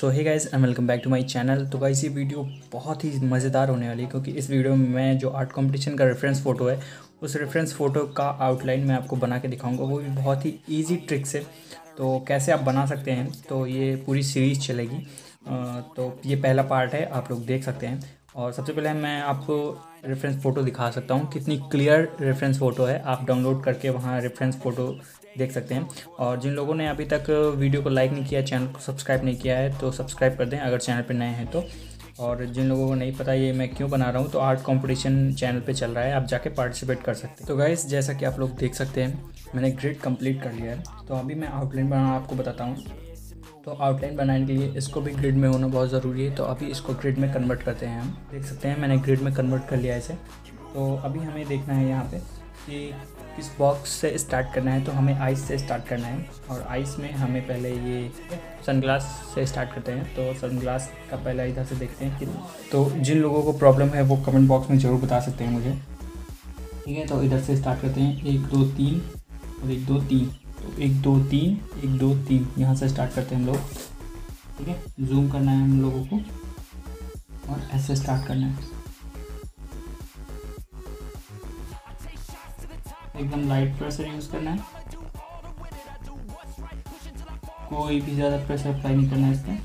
So hey guys and welcome back to my channel. तो guys ये video बहुत ही मज़ेदार होने वाली है क्योंकि इस वीडियो में मैं जो आर्ट कंपटीशन का रेफरेंस फ़ोटो है उस रेफरेंस फ़ोटो का आउटलाइन मैं आपको बना के दिखाऊंगा, वो भी बहुत ही ईजी ट्रिक से। तो कैसे आप बना सकते हैं, तो ये पूरी सीरीज़ चलेगी। तो ये पहला पार्ट है, आप लोग देख सकते हैं। और सबसे पहले मैं आपको रेफरेंस फ़ोटो दिखा सकता हूँ, कितनी क्लियर रेफरेंस फ़ोटो है। आप डाउनलोड करके वहाँ रेफरेंस फ़ोटो देख सकते हैं। और जिन लोगों ने अभी तक वीडियो को लाइक नहीं किया, चैनल को सब्सक्राइब नहीं किया है तो सब्सक्राइब कर दें अगर चैनल पे नए हैं तो। और जिन लोगों को नहीं पता ये मैं क्यों बना रहा हूँ, तो आर्ट कंपटीशन चैनल पे चल रहा है, आप जाके पार्टिसिपेट कर सकते हैं। तो गाइस जैसा कि आप लोग देख सकते हैं मैंने ग्रिड कंप्लीट कर लिया है, तो अभी मैं आउटलाइन बनाना आपको बताता हूँ। तो आउटलाइन बनाने के लिए इसको भी ग्रिड में होना बहुत ज़रूरी है, तो अभी इसको ग्रिड में कन्वर्ट करते हैं। हम देख सकते हैं मैंने ग्रिड में कन्वर्ट कर लिया इसे। तो अभी हमें देखना है यहाँ पे कि किस बॉक्स से स्टार्ट करना है, तो हमें आइस से स्टार्ट करना है। और आइस में हमें पहले ये सनग्लास से स्टार्ट करते हैं। तो सनग्लास का पहला इधर से देखते हैं कि, तो जिन लोगों को प्रॉब्लम है वो कमेंट बॉक्स में ज़रूर बता सकते हैं मुझे, ठीक है। तो इधर से स्टार्ट करते हैं, 1 2 3 और 1 2 3, तो 1 2 3 1 2 3 यहाँ से स्टार्ट करते हैं हम लोग, ठीक है। जूम करना है हम लोगों को और ऐसे स्टार्ट करना है, एकदम लाइट प्रेशर यूज़ करना है, कोई भी ज़्यादा प्रेशर अप्लाई नहीं करना है इसमें।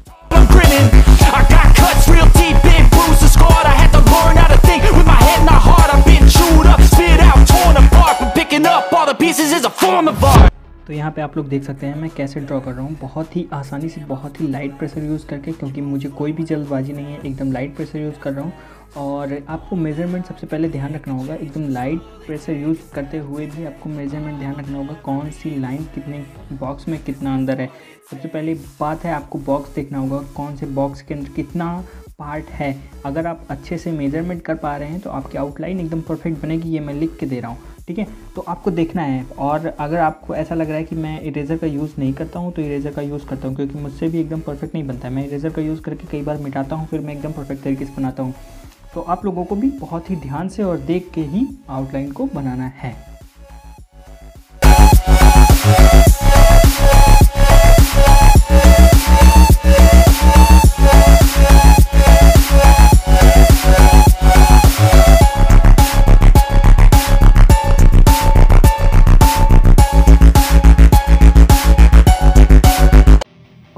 तो यहाँ पे आप लोग देख सकते हैं मैं कैसे ड्रॉ कर रहा हूँ, बहुत ही आसानी से, बहुत ही लाइट प्रेशर यूज़ करके, क्योंकि मुझे कोई भी जल्दबाजी नहीं है, एकदम लाइट प्रेशर यूज़ कर रहा हूँ। और आपको मेजरमेंट सबसे पहले ध्यान रखना होगा, एकदम लाइट प्रेशर यूज़ करते हुए भी आपको मेजरमेंट ध्यान रखना होगा, कौन सी लाइन कितने बॉक्स में कितना अंदर है। सबसे पहले बात है आपको बॉक्स देखना होगा, कौन से बॉक्स के अंदर कितना पार्ट है। अगर आप अच्छे से मेजरमेंट कर पा रहे हैं तो आपकी आउटलाइन एकदम परफेक्ट बनेगी, ये मैं लिख के दे रहा हूँ, ठीक है। तो आपको देखना है। और अगर आपको ऐसा लग रहा है कि मैं इरेज़र का यूज़ नहीं करता हूँ, तो इरेज़र का यूज़ करता हूँ, क्योंकि मुझसे भी एकदम परफेक्ट नहीं बनता है। मैं इरेज़र का यूज़ करके कई बार मिटाता हूँ, फिर मैं एकदम परफेक्ट तरीके से बनाता हूँ। तो आप लोगों को भी बहुत ही ध्यान से और देख के ही आउटलाइन को बनाना है।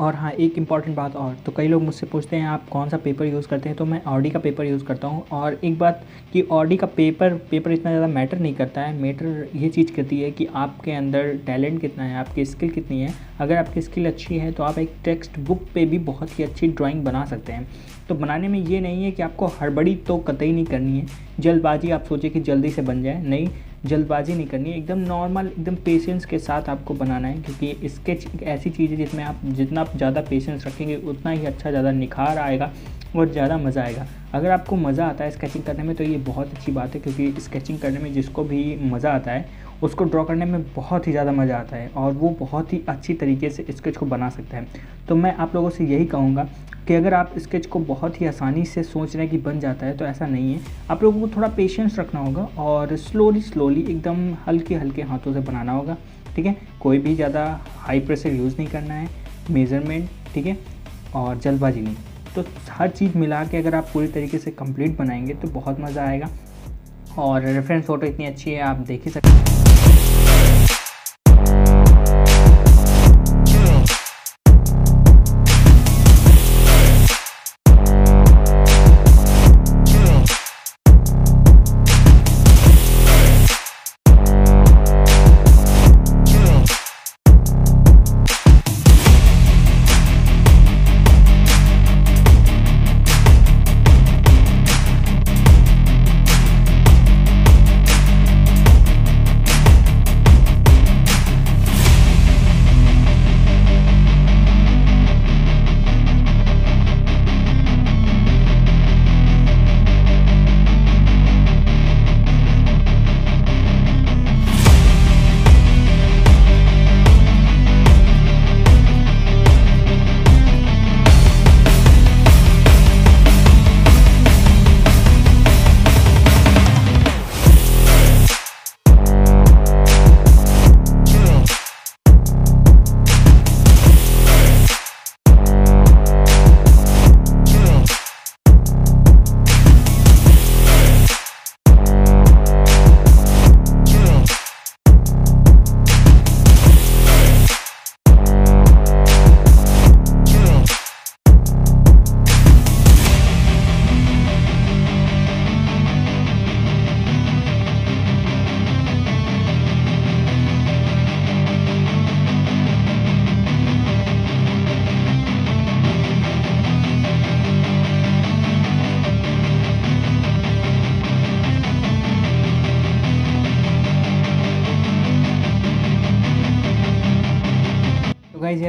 और हाँ, एक इम्पॉर्टेंट बात और, तो कई लोग मुझसे पूछते हैं आप कौन सा पेपर यूज़ करते हैं, तो मैं ऑडी का पेपर यूज़ करता हूँ। और एक बात कि ऑडी का पेपर इतना ज़्यादा मैटर नहीं करता है, मैटर ये चीज़ करती है कि आपके अंदर टैलेंट कितना है, आपकी स्किल कितनी है। अगर आपकी स्किल अच्छी है तो आप एक टेक्स्ट बुक पे भी बहुत ही अच्छी ड्राइंग बना सकते हैं। तो बनाने में ये नहीं है कि आपको हड़बड़ी तो कतई नहीं करनी है, जल्दबाजी आप सोचें कि जल्दी से बन जाए, नहीं, जल्दबाजी नहीं करनी है, एकदम नॉर्मल, एकदम पेशेंस के साथ आपको बनाना है। क्योंकि स्केच एक ऐसी चीज़ है जिसमें आप जितना ज़्यादा पेशेंस रखेंगे उतना ही अच्छा, ज़्यादा निखार आएगा और ज़्यादा मज़ा आएगा। अगर आपको मज़ा आता है स्केचिंग करने में तो ये बहुत अच्छी बात है, क्योंकि स्केचिंग करने में जिसको भी मज़ा आता है उसको ड्रॉ करने में बहुत ही ज़्यादा मज़ा आता है और वो बहुत ही अच्छी तरीके से स्केच को बना सकता है। तो मैं आप लोगों से यही कहूँगा कि अगर आप स्केच को बहुत ही आसानी से सोच रहे हैं कि बन जाता है तो ऐसा नहीं है, आप लोगों को थोड़ा पेशेंस रखना होगा और स्लोली एकदम हल्के हल्के हाथों से बनाना होगा, ठीक है। कोई भी ज़्यादा हाई प्रेशर यूज़ नहीं करना है, मेजरमेंट, ठीक है, और जल्दबाजी नहीं। तो हर चीज़ मिला के अगर आप पूरी तरीके से कंप्लीट बनाएंगे तो बहुत मज़ा आएगा। और रेफरेंस फ़ोटो इतनी अच्छी है, आप देख ही सकते हैं।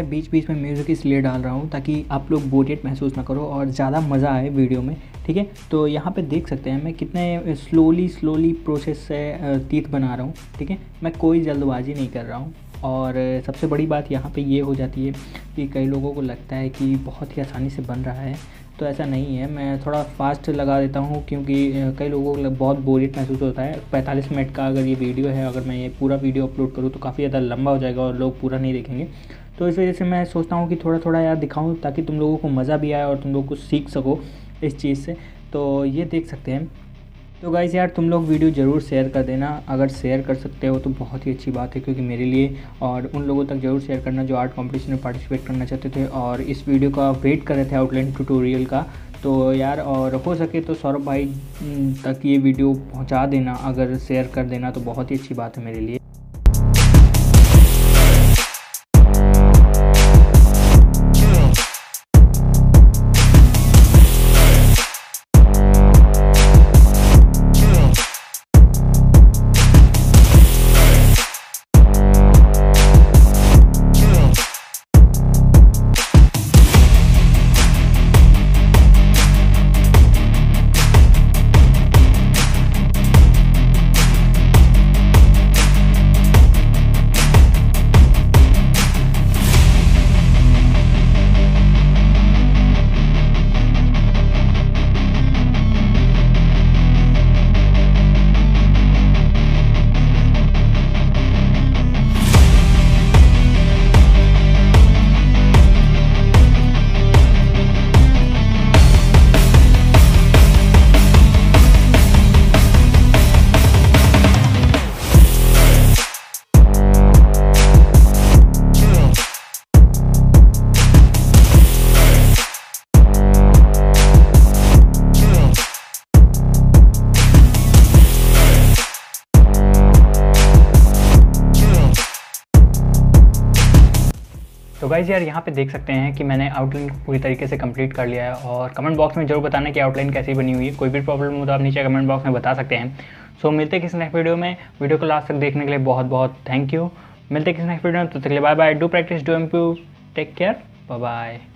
मैं बीच बीच में म्यूज़िक इसलिए डाल रहा हूँ ताकि आप लोग बोरियत महसूस ना करो और ज़्यादा मज़ा आए वीडियो में, ठीक है। तो यहाँ पे देख सकते हैं मैं कितने स्लोली प्रोसेस से तीत बना रहा हूँ, ठीक है। मैं कोई जल्दबाजी नहीं कर रहा हूँ। और सबसे बड़ी बात यहाँ पे ये हो जाती है कि कई लोगों को लगता है कि बहुत ही आसानी से बन रहा है, तो ऐसा नहीं है। मैं थोड़ा फास्ट लगा देता हूँ क्योंकि कई लोगों को बहुत बोरियत महसूस होता है। 45 मिनट का अगर ये वीडियो है, अगर मैं ये पूरा वीडियो अपलोड करूँ तो काफ़ी ज़्यादा लंबा हो जाएगा और लोग पूरा नहीं देखेंगे। तो इस वजह से मैं सोचता हूँ कि थोड़ा थोड़ा यार दिखाऊँ ताकि तुम लोगों को मज़ा भी आए और तुम लोग कुछ सीख सको इस चीज़ से। तो ये देख सकते हैं। तो गाइज़ यार तुम लोग वीडियो ज़रूर शेयर कर देना, अगर शेयर कर सकते हो तो बहुत ही अच्छी बात है क्योंकि मेरे लिए, और उन लोगों तक ज़रूर शेयर करना जो आर्ट कंपटीशन में पार्टिसिपेट करना चाहते थे और इस वीडियो का वेट कर रहे थे आउटलाइन ट्यूटोरियल का। तो यार और हो सके तो सौरभ भाई तक ये वीडियो पहुंचा देना, अगर शेयर कर देना तो बहुत ही अच्छी बात है मेरे लिए। तो गाइस यार यहाँ पे देख सकते हैं कि मैंने आउटलाइन पूरी तरीके से कंप्लीट कर लिया है। और कमेंट बॉक्स में जरूर बताना कि आउटलाइन कैसी बनी हुई है। कोई भी प्रॉब्लम हो तो आप नीचे कमेंट बॉक्स में बता सकते हैं। सो मिलते हैं किसी नेक्स्ट वीडियो में। वीडियो को लास्ट तक देखने के लिए बहुत बहुत थैंक यू। मिलते हैं किसी नेक्स्ट वीडियो में, तब तक के लिए bye bye. Do practice do improve. Take care, bye bye.